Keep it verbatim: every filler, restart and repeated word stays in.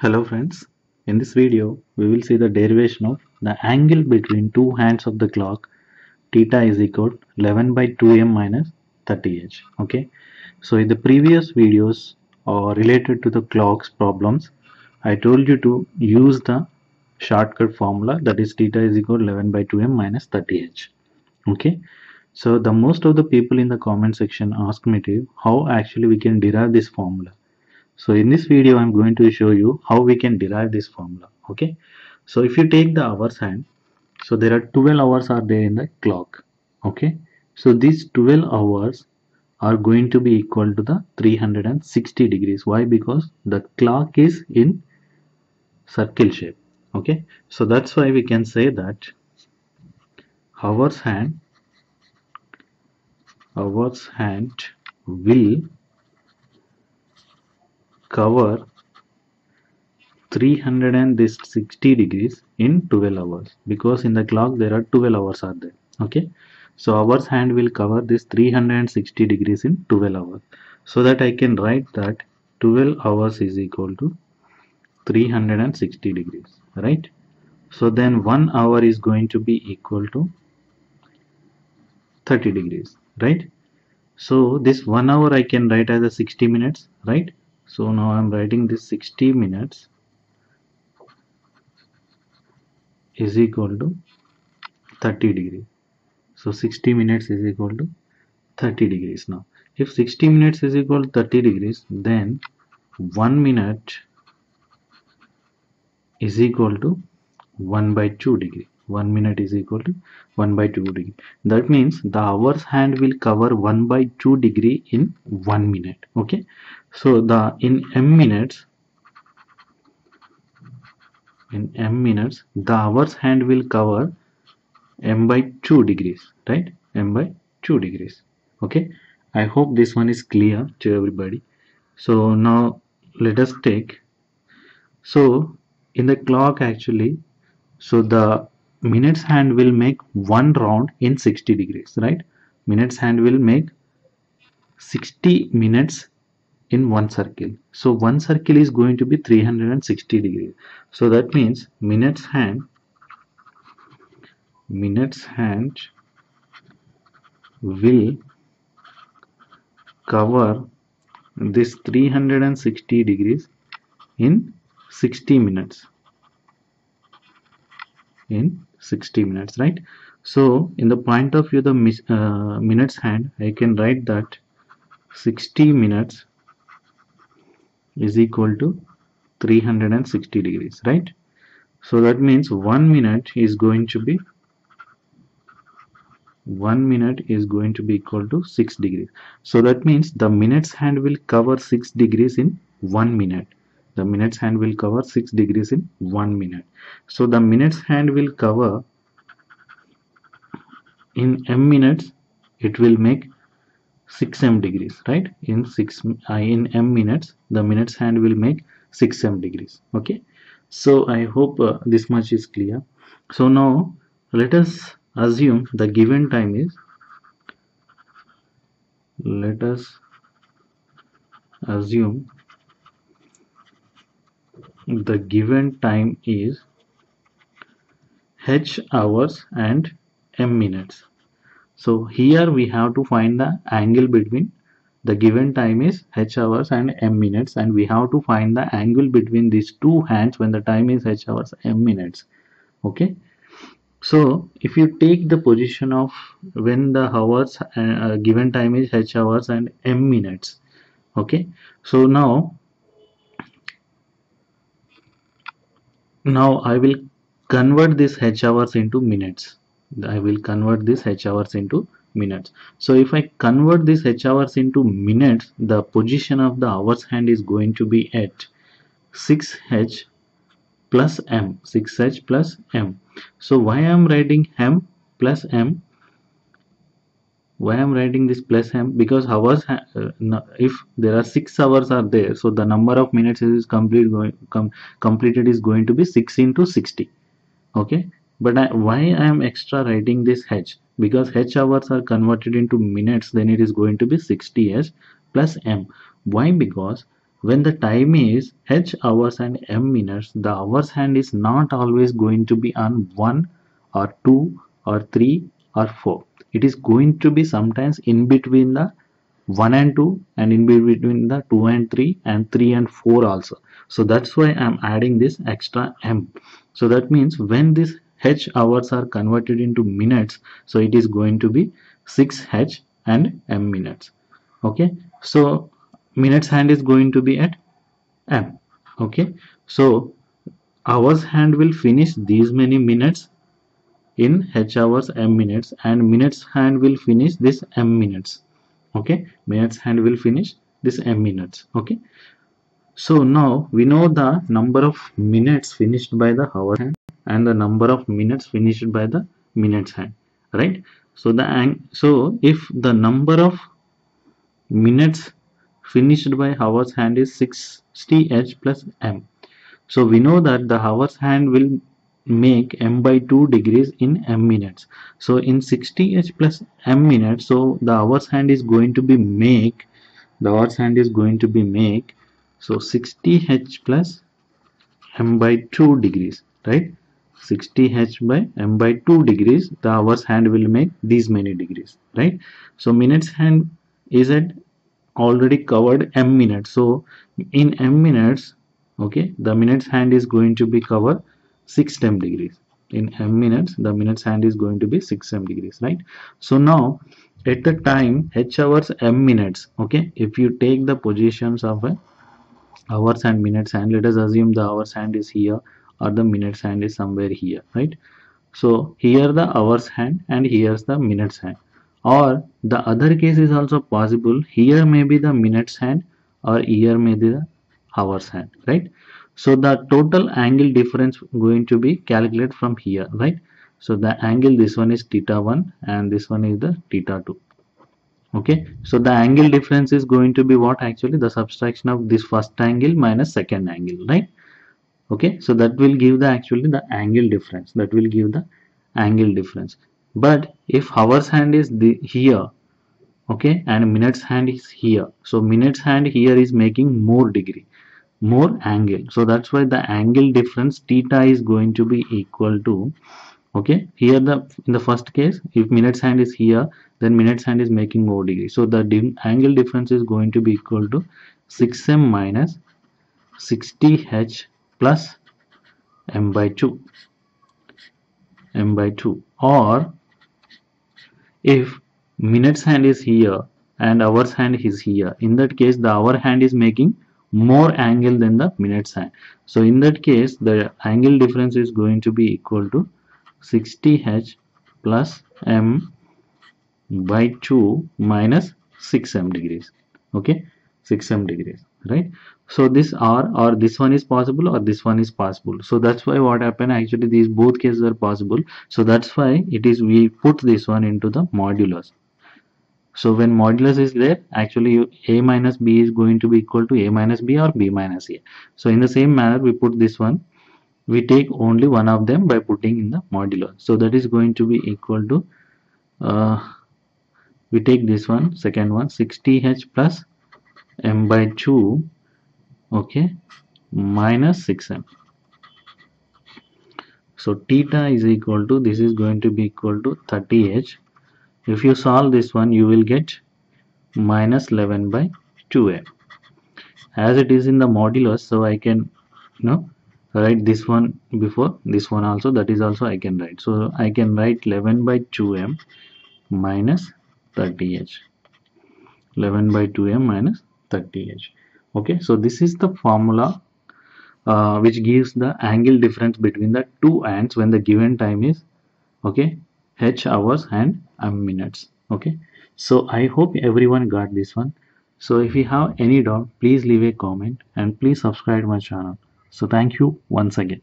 Hello friends, in this video we will see the derivation of the angle between two hands of the clock. Theta is equal to eleven by two m minus thirty h. Okay, so in the previous videos or related to the clock's problems, I told you to use the shortcut formula, that is theta is equal to eleven by two m minus thirty h. Okay, so the most of the people in the comment section ask me to how actually we can derive this formula. So in this video I'm going to show you how we can derive this formula. Okay, so if you take the hours hand, so there are twelve hours are there in the clock. Okay, so these twelve hours are going to be equal to the three hundred sixty degrees. Why? Because the clock is in circle shape. Okay, so that's why we can say that hours hand hours hand will cover three hundred sixty degrees in twelve hours, because in the clock there are twelve hours are there. Okay, so hours hand will cover this three hundred sixty degrees in twelve hours, so that I can write that twelve hours is equal to three hundred sixty degrees, right? So then one hour is going to be equal to thirty degrees, right? So this one hour I can write as a sixty minutes, right? So now I am writing this sixty minutes is equal to thirty degrees. So sixty minutes is equal to thirty degrees. Now if sixty minutes is equal to thirty degrees, then one minute is equal to one by two degree. one minute is equal to one by two degree. That means the hour's hand will cover one by two degree in one minute. Okay, so the in m minutes in m minutes the hour's hand will cover m by two degrees, right? M by two degrees. Okay, I hope this one is clear to everybody. So now let us take, so in the clock actually, so the minutes hand will make one round in sixty degrees, right? Minutes hand will make sixty minutes in one circle. So one circle is going to be three hundred sixty degrees. So that means minutes hand minutes hand will cover this three hundred sixty degrees in sixty minutes. In sixty minutes, right? So in the point of view the uh, minutes hand, I can write that sixty minutes is equal to three hundred sixty degrees, right? So that means one minute is going to be one minute is going to be equal to six degrees. So that means the minutes hand will cover six degrees in one minute. The minutes hand will cover six degrees in one minute. So the minutes hand will cover in m minutes, it will make six m degrees, right? In six uh, in m minutes the minutes hand will make six m degrees. Okay, so I hope uh, this much is clear. So now let us assume the given time is, let us assume the given time is h hours and m minutes. So here we have to find the angle between, the given time is h hours and m minutes, and we have to find the angle between these two hands when the time is h hours m minutes. Okay, so if you take the position of when the hours uh, given time is h hours and m minutes. Okay, so now now I will convert this h hours into minutes. I will convert this h hours into minutes. So if I convert this h hours into minutes, the position of the hours hand is going to be at six h plus m. six h plus m. So why I am writing m plus m? Why I am writing this plus m? Because hours, uh, if there are six hours are there, so the number of minutes is complete going, com, completed is going to be six into sixty. Okay, but I, why I am extra writing this h? Because h hours are converted into minutes, then it is going to be sixty h plus m. Why? Because when the time is h hours and m minutes, the hours hand is not always going to be on one or two or three or four. It is going to be sometimes in between the one and two, and in between the two and three, and three and four also. So that's why I'm adding this extra m. So that means when this h hours are converted into minutes, so it is going to be six h and m minutes. Okay, so minutes hand is going to be at m. Okay, so hours hand will finish these many minutes in h hours, m minutes, and minutes hand will finish this m minutes. Okay, minutes hand will finish this m minutes. Okay, so now we know the number of minutes finished by the hour hand and the number of minutes finished by the minutes hand, right? So the and so if the number of minutes finished by hours hand is sixty h plus m, so we know that the hours hand will make m by two degrees in m minutes. So in sixty h plus m minutes, so the hours hand is going to be make the hours hand is going to be make so sixty h plus m by two degrees, right? sixty h by m by two degrees, the hours hand will make these many degrees, right? So minutes hand is at already covered m minutes, so in m minutes, okay, the minutes hand is going to be covered six m degrees. In m minutes, the minutes hand is going to be six m degrees, right? So now at the time h hours m minutes, okay, if you take the positions of a hours and minutes hand, let us assume the hours hand is here or the minutes hand is somewhere here, right? So here the hours hand and here's the minutes hand, or the other case is also possible. Here may be the minutes hand or here may be the hours hand, right? So the total angle difference going to be calculated from here, right? So the angle, this one is theta one and this one is the theta two. Okay, so the angle difference is going to be what? Actually the subtraction of this first angle minus second angle, right? Okay, so that will give the actually the angle difference. That will give the angle difference. But if hours hand is the here, okay, and minutes hand is here, so minutes hand here is making more degree, more angle. So that's why the angle difference theta is going to be equal to, okay, here the in the first case if minutes hand is here, then minutes hand is making more degree, so the angle difference is going to be equal to six m minus sixty h plus m by two, m by two. Or if minutes hand is here and hours hand is here, in that case the hour hand is making more angle than the minutes hand, so in that case the angle difference is going to be equal to sixty h plus m by two minus six m degrees. Okay, six m degrees, right? So this r or this one is possible or this one is possible. So that's why what happened, actually these both cases are possible. So that's why it is we put this one into the modulus. So when modulus is there, actually you, a minus b is going to be equal to a minus b or b minus a. So in the same manner we put this one, we take only one of them by putting in the modulus. So that is going to be equal to, uh, we take this one, second one, sixty h plus m by two, okay, minus six m. So theta is equal to, this is going to be equal to thirty h. If you solve this one, you will get minus eleven by two m. As it is in the modulus, so I can, you know, write this one before this one also, that is also I can write. So I can write eleven by two m minus thirty h. eleven by two m minus thirty h. Okay, so this is the formula uh, which gives the angle difference between the two hands when the given time is, okay, h hours and m minutes. Okay, so I hope everyone got this one. So if you have any doubt, please leave a comment and please subscribe my channel. So thank you once again.